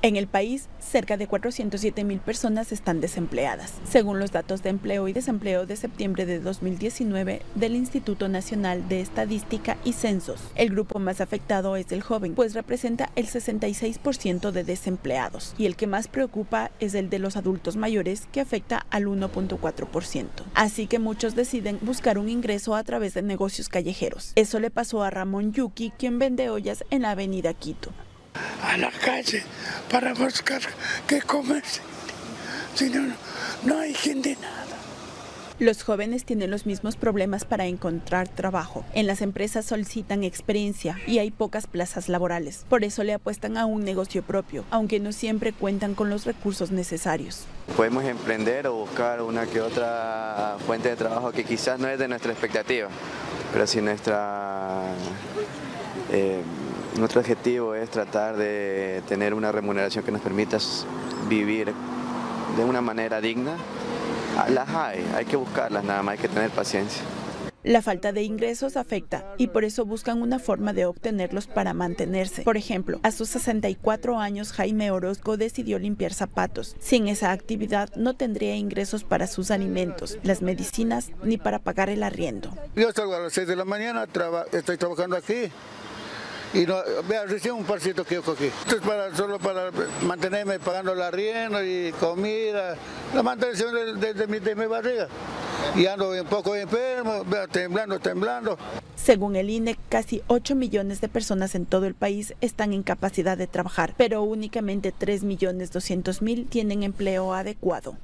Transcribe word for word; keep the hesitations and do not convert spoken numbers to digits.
En el país, cerca de cuatrocientas siete mil personas están desempleadas, según los datos de empleo y desempleo de septiembre de dos mil diecinueve del Instituto Nacional de Estadística y Censos. El grupo más afectado es el joven, pues representa el sesenta y seis por ciento de desempleados, y el que más preocupa es el de los adultos mayores, que afecta al uno punto cuatro por ciento. Así que muchos deciden buscar un ingreso a través de negocios callejeros. Eso le pasó a Ramón Yuki, quien vende ollas en la avenida Quito. A la calle para buscar qué comer, si no, no hay gente nada. Los jóvenes tienen los mismos problemas para encontrar trabajo. En las empresas solicitan experiencia y hay pocas plazas laborales. Por eso le apuestan a un negocio propio, aunque no siempre cuentan con los recursos necesarios. Podemos emprender o buscar una que otra fuente de trabajo que quizás no es de nuestra expectativa, pero si nuestra... Eh, Nuestro objetivo es tratar de tener una remuneración que nos permita vivir de una manera digna. Las hay, hay que buscarlas nada más, hay que tener paciencia. La falta de ingresos afecta y por eso buscan una forma de obtenerlos para mantenerse. Por ejemplo, a sus sesenta y cuatro años Jaime Orozco decidió limpiar zapatos. Sin esa actividad no tendría ingresos para sus alimentos, las medicinas ni para pagar el arriendo. Yo salgo a las seis de la mañana, traba, estoy trabajando aquí. Y no, vea, recién un parcito que yo cogí. Esto es para, solo para mantenerme pagando la rienda y comida, la mantención de, de, de, mi, de mi barriga. Y ando un poco enfermo, vea, temblando, temblando. Según el I N E, casi ocho millones de personas en todo el país están en capacidad de trabajar, pero únicamente tres millones doscientos mil tienen empleo adecuado.